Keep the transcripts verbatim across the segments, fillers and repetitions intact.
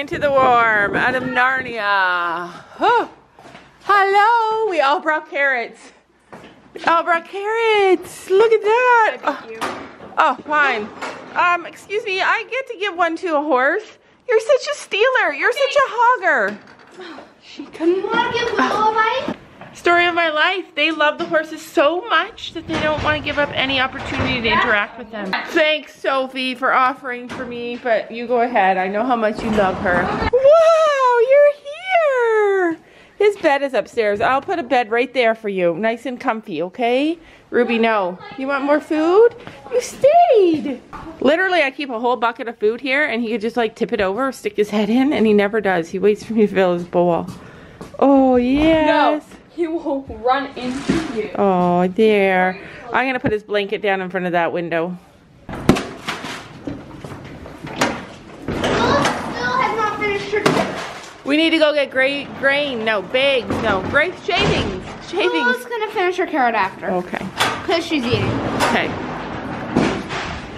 into the warm, out of Narnia. Oh, hello, we all brought carrots. We all brought carrots, look at that. Oh, oh, fine. Um, excuse me, I get to give one to a horse. You're such a stealer, you're such a hogger. She couldn't. You want to give them all right? Story of my life. They love the horses so much that they don't want to give up any opportunity to interact with them. Thanks, Sophie, for offering for me, but you go ahead. I know how much you love her. Wow, you're here. His bed is upstairs. I'll put a bed right there for you. Nice and comfy, okay? Ruby, no. You want more food? You stayed. Literally, I keep a whole bucket of food here, and he could just like tip it over or stick his head in, and he never does. He waits for me to fill his bowl. Oh, yes. No. He will run into you. Oh, there. I'm going to put his blanket down in front of that window. We need to go get gray, grain. No, bags. No, grape shavings. Shavings. Lulu's going to finish her carrot after. Okay. Because she's eating. Okay.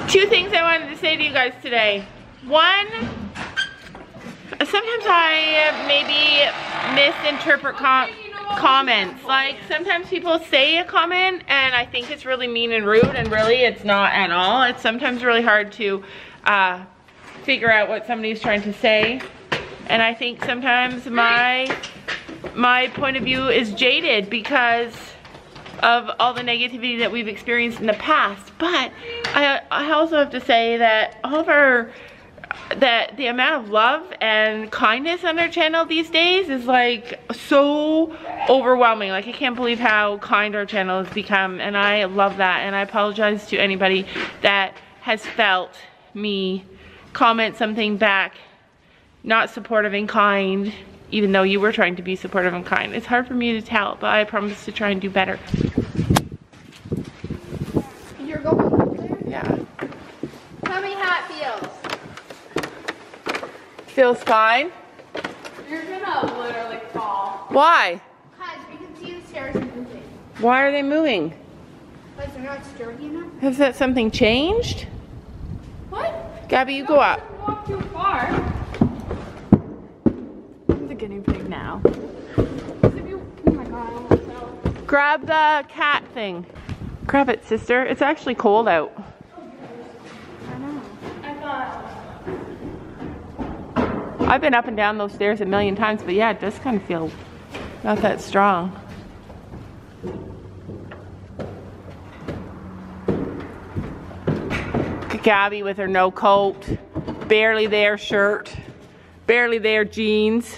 Two things I wanted to say to you guys today. One, sometimes I maybe misinterpret comp. Comments. Like, sometimes people say a comment and I think it's really mean and rude, and really it's not at all. It's sometimes really hard to uh, figure out what somebody's trying to say. And I think sometimes my my point of view is jaded because of all the negativity that we've experienced in the past. But I, I also have to say that all of our that the amount of love and kindness on our channel these days is like so overwhelming. Like, I can't believe how kind our channel has become, and I love that. And I apologize to anybody that has felt me comment something back not supportive and kind, even though you were trying to be supportive and kind. It's hard for me to tell, but I promise to try and do better. You're going up there? Yeah. Tell me how it feels. Feels fine. You're gonna literally fall. Why? Because we can see the stairs moving. Why are they moving? Because they're not sturdy enough. Has that something changed? What? Gabby, you, you go up. Walk too far. I'm the guinea pig now. You, oh my god! Grab the cat thing. Grab it, sister. It's actually cold out. I know. I thought. I've been up and down those stairs a million times, but yeah, it does kind of feel not that strong. Gabby with her no coat, barely there shirt, barely there jeans.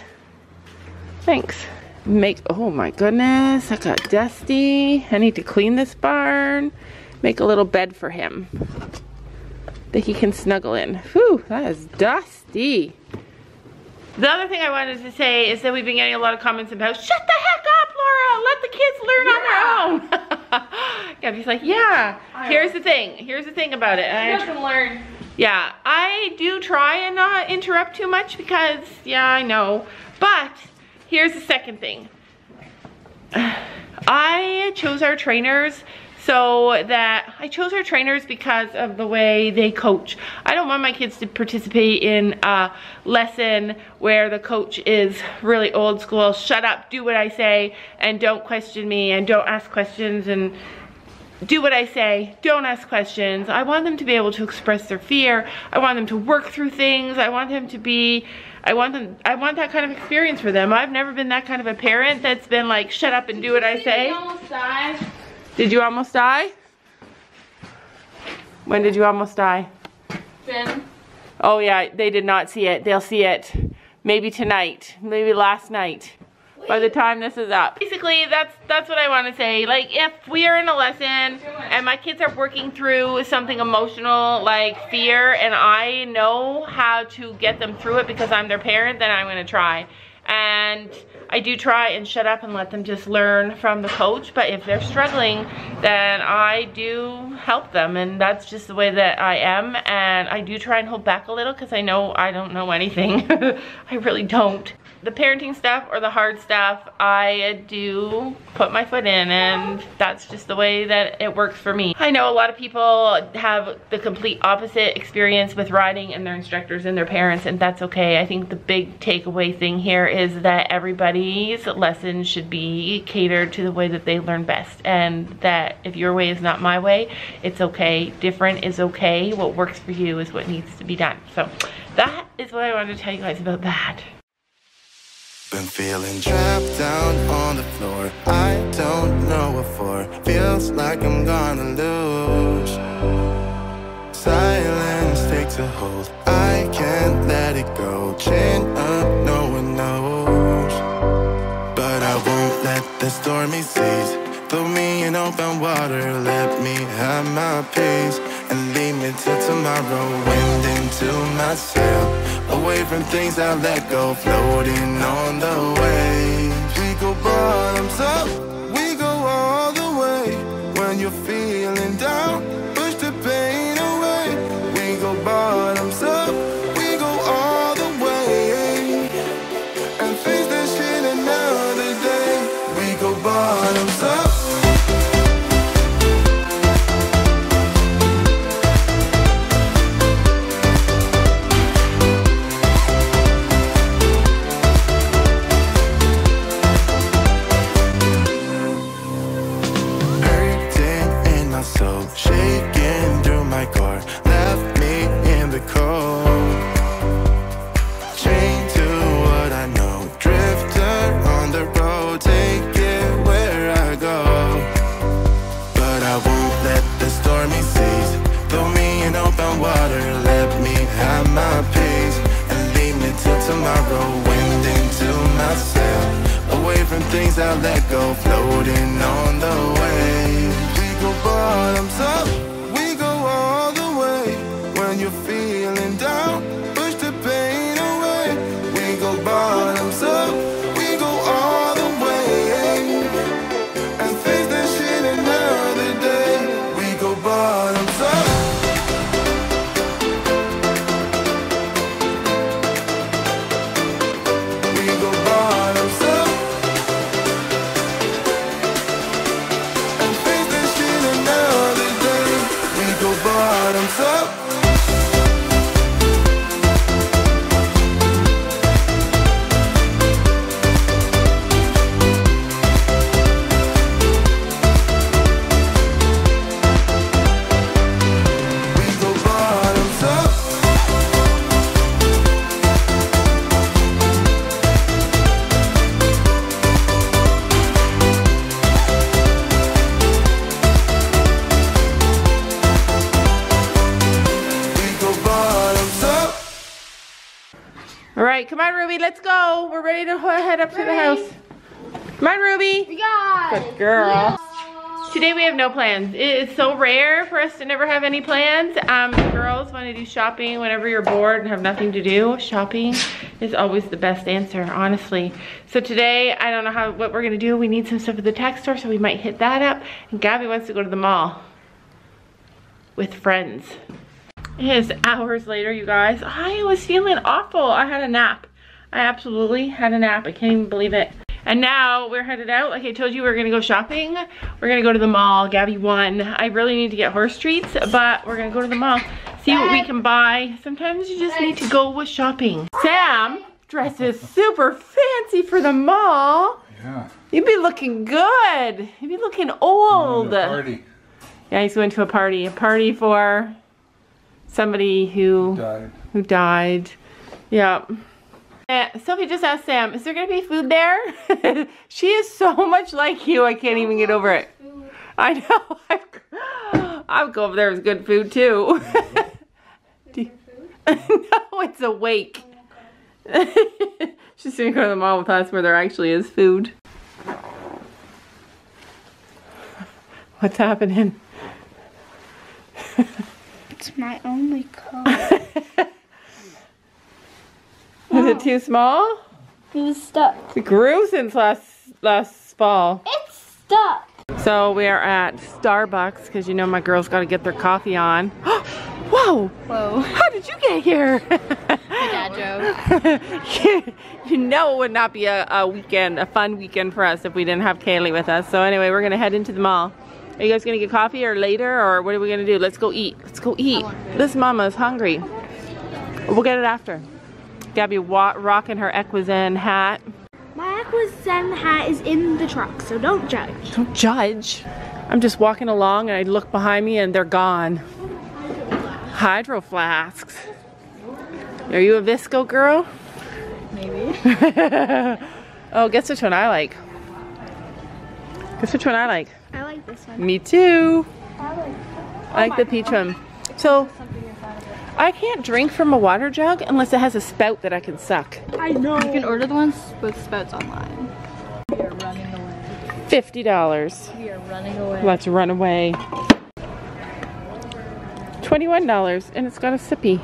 Thanks. Make, oh my goodness, I got dusty. I need to clean this barn. Make a little bed for him that he can snuggle in. Whew, that is dusty. The other thing I wanted to say is that we've been getting a lot of comments about, shut the heck up, Laura, let the kids learn yeah. on their own. Gabby's like, yeah, here's the thing. Here's the thing about it. I have to learn. Yeah, I do try and not interrupt too much because, yeah, I know. But here's the second thing. I chose our trainers So that I chose our trainers because of the way they coach. I don't want my kids to participate in a lesson where the coach is really old school, shut up, do what I say, and don't question me, and don't ask questions, and do what I say, don't ask questions. I want them to be able to express their fear. I want them to work through things. I want them to be, I want them, I want that kind of experience for them. I've never been that kind of a parent that's been like, shut up and do what I say. Almost died. Did you almost die? When did you almost die? Jen. Oh yeah, they did not see it. They'll see it maybe tonight, maybe last night. Wait. By the time this is up. Basically, that's that's what I want to say. Like, if we are in a lesson and my kids are working through something emotional like fear, and I know how to get them through it because I'm their parent, then I'm going to try. And I do try and shut up and let them just learn from the coach, but if they're struggling, then I do help them, and that's just the way that I am. And I do try and hold back a little because I know I don't know anything. I really don't. the parenting stuff or the hard stuff, I do put my foot in, and that's just the way that it works for me. I know a lot of people have the complete opposite experience with riding and their instructors and their parents, and that's okay. I think the big takeaway thing here is that everybody's lesson should be catered to the way that they learn best, and that if your way is not my way, it's okay. Different is okay. What works for you is what needs to be done. So that is what I wanted to tell you guys about that. Been feeling trapped down on the floor. I don't know what for. Feels like I'm gonna lose. Silence takes a hold. I can't let it go. Chin up, no one knows. But I won't let the stormy seas throw me in open water. Let me have my peace and leave me till tomorrow. Wind into myself, away from things I let go, floating on the waves. We go bottoms up, we go all the way. When you're feeling down, push the pain away. We go bottoms up, we go all the way. And face that shit another day. We go bottoms up. Things I let go, floating on the waves. We go bottoms up, we go all the way. When you're feeling down, push the pain away. We go bottoms up, we go all the way. And face that shit another day. We go bottoms up. Come on, Ruby, let's go. We're ready to head up Ruby. to the house. Come on, Ruby. We got it. Good girl. Yeah. Today we have no plans. It is so rare for us to never have any plans. Um, the girls want to do shopping whenever you're bored and have nothing to do. Shopping is always the best answer, honestly. So today, I don't know how what we're going to do. We need some stuff at the tax store, so we might hit that up. And Gabby wants to go to the mall with friends. It is hours later, you guys. I was feeling awful. I had a nap. I absolutely had a nap. I can't even believe it. And now we're headed out. Like I told you, we're gonna go shopping. We're gonna go to the mall. Gabby won. I really need to get horse treats, but we're gonna go to the mall, see what we can buy. Sometimes you just need to go with shopping. Sam dresses super fancy for the mall. Yeah. You'd be looking good. You'd be looking old. Party. Yeah, he's going to a party. A party for somebody who died. who died. Yeah. Uh, Sophie just asked Sam, is there going to be food there? She is so much like you, I can't even get over it. Food. I know. I've, I would go over there with good food too. Do you, food? No, it's a wake. Oh, she's going to go to the mall with us where there actually is food. What's happening? It's my only coat. Was it too small? It was stuck. It grew since last last fall. It's stuck. So we are at Starbucks because you know my girls got to get their coffee on. Whoa! Whoa! How did you get here? bad joke. You know it would not be a, a weekend, a fun weekend for us if we didn't have Kaylee with us. So anyway, we're gonna head into the mall. Are you guys gonna get coffee or later, or what are we gonna do? Let's go eat. Let's go eat. This mama's hungry. We'll get it after. Gabby wa rocking her Equizen hat. My Equizen hat is in the truck, so don't judge. Don't judge. I'm just walking along and I look behind me and they're gone. Hydro flasks. Are you a V S C O girl? Maybe. Oh, guess which one I like. Guess which one I like. I like this one. Me too. I like, oh I like the peach oh one. So, I can't drink from a water jug unless it has a spout that I can suck. I know. You can order the ones with spouts online. We are running away. fifty dollars. We are running away. Let's run away. twenty-one dollars, and it's got a sippy.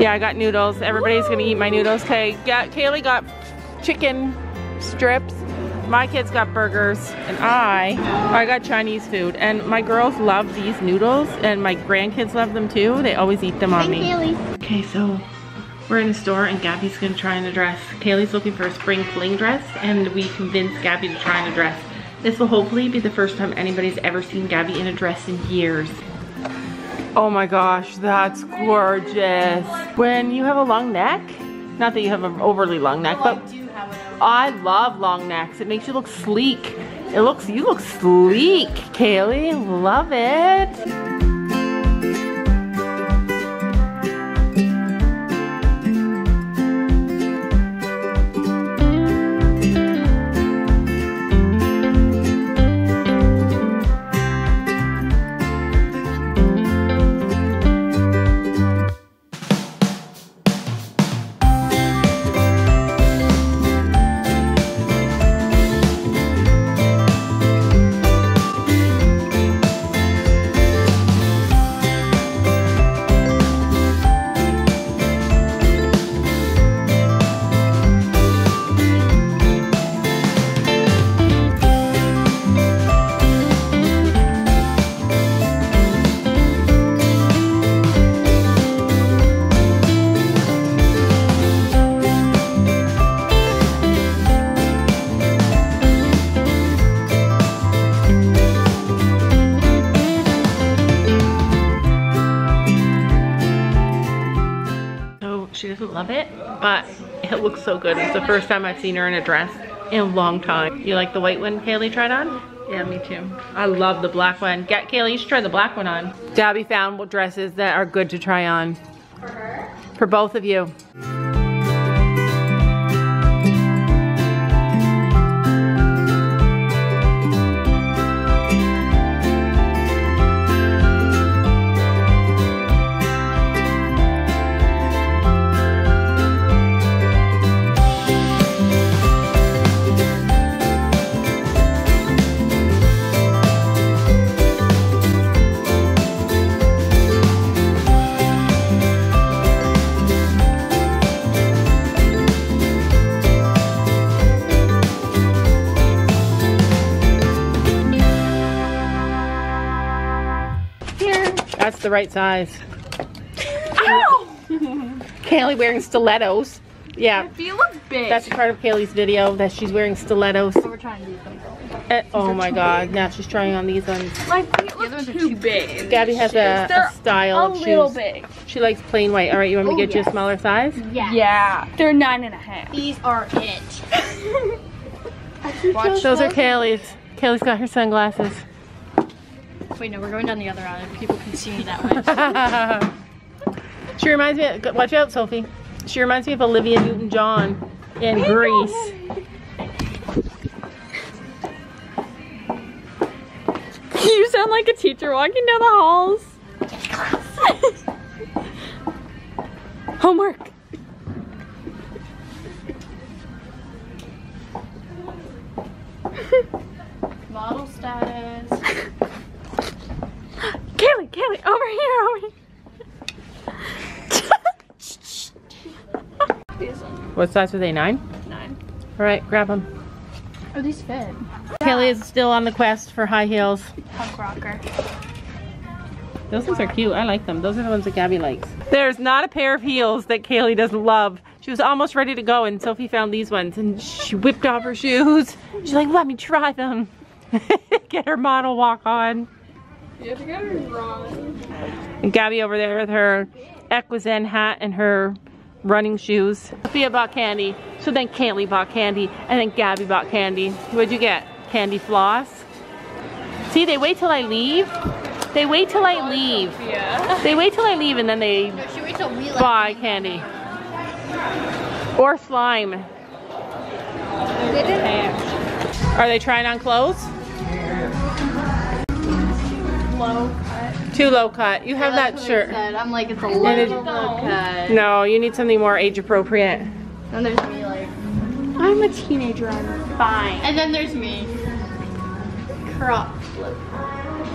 Yeah, I got noodles. Everybody's gonna eat my noodles. Okay, yeah, Kaylee got chicken strips. My kids got burgers, and I, I got Chinese food. And my girls love these noodles, and my grandkids love them too. They always eat them on me. Kaylee. Okay, so we're in a store, and Gabby's gonna try on a dress. Kaylee's looking for a spring fling dress, and we convinced Gabby to try on a dress. This will hopefully be the first time anybody's ever seen Gabby in a dress in years. Oh my gosh, that's gorgeous. When you have a long neck, not that you have an overly long neck, but I love long necks. It makes you look sleek. It looks, you look sleek, Kaylee. Love it. Love it, but it looks so good. It's the first time I've seen her in a dress in a long time. You like the white one Kaylee tried on? Yeah, me too. I love the black one. Get Kaylee, you should try the black one on. Gabby found what dresses that are good to try on. For her? For both of you. That's the right size. Ow! Kaylee wearing stilettos. Yeah. Your look big. That's part of Kaylee's video that she's wearing stilettos. We're trying these uh, oh my god, now she's trying on these ones. My feet look the ones too, too big. Gabby has a, a style a of shoes. Little big. She likes plain white. Alright, you want me to get yes. you a smaller size? Yeah. Yeah. They're nine and a half. These are it. Watch those are Kaylee's. Kaylee's got her sunglasses. Wait, no, we're going down the other aisle. People can see me that way. She reminds me of, watch out, Sophie. She reminds me of Olivia Newton-John in Grease. You sound like a teacher walking down the halls. Homework. Model status. Kaylee, Kaylee, over here, over here. these ones. What size were they, nine? Nine. All right, grab them. Oh, these fit. Kelly yeah. is still on the quest for high heels. Punk rocker. Those ones are cute. I like them. Those are the ones that Gabby likes. There's not a pair of heels that Kaylee doesn't love. She was almost ready to go and Sophie found these ones and she whipped off her shoes. She's like, let me try them. Get her model walk on. You have to get her wrong. And Gabby over there with her Equizen hat and her running shoes. Sophia bought candy. So then Kaylee bought candy. And then Gabby bought candy. What'd you get? Candy floss. See, they wait till I leave. They wait till I leave. They wait till I leave and then they buy candy. Or slime. Are they trying on clothes? Low cut. Too low cut. You have that shirt. I'm like, it's a little low cut. No, you need something more age appropriate. And there's me like, I'm a teenager, I'm fine. And then there's me. Crop flip.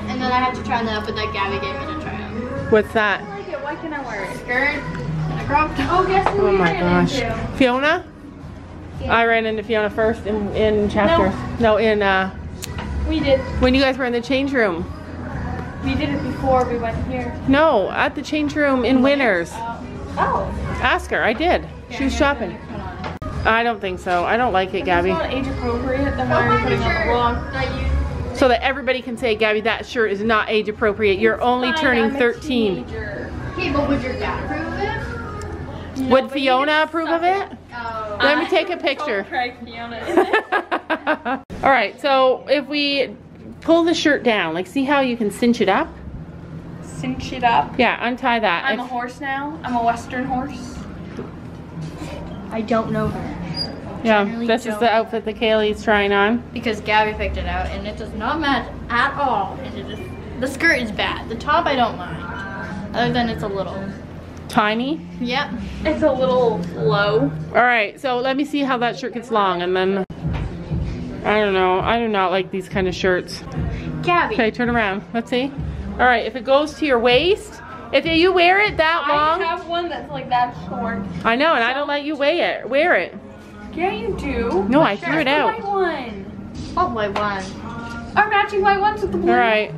And then I have to try that up, but that Gabby gave me to try on. What's that? I like it. Why can't I wear it? Skirt and a crop top. Oh, guess who? Oh my gosh. Into? Fiona? Yeah. I ran into Fiona first in, in chapter. No. no, in uh. We did. When you guys were in the change room. We did it before we went here. No, at the change room in Winners. Oh. oh. Ask her. I did. Yeah, she was shopping. I don't think so. I don't like it, if Gabby. It's not age appropriate. Then why are you putting on the wrong? So that everybody can say, Gabby, that shirt is not age appropriate. You're it's only fine, turning I'm thirteen. Okay, but would your dad approve of it? No, would Fiona approve of it? it? Oh. Let uh, me take a picture. Craig, Fiona, is it? All right, so if we pull the shirt down, like see how you can cinch it up? Cinch it up? Yeah, untie that. I'm if, a horse now. I'm a Western horse. I don't know her. Yeah, this don't. is the outfit that Kaylee's trying on. Because Gabby picked it out and it does not match at all. And it is, the skirt is bad. The top I don't mind. Other than it's a little... tiny? Yep. It's a little low. Alright, so let me see how that shirt gets long and then... I don't know. I do not like these kind of shirts. Gabby. Okay, turn around. Let's see. Alright, if it goes to your waist... If you wear it that I long... I have one that's like that short. I know, and so I don't let you wear it. Wear it. Yeah, you do. No, I threw it out. White one. What white one? Our matching white ones with the blue. All right.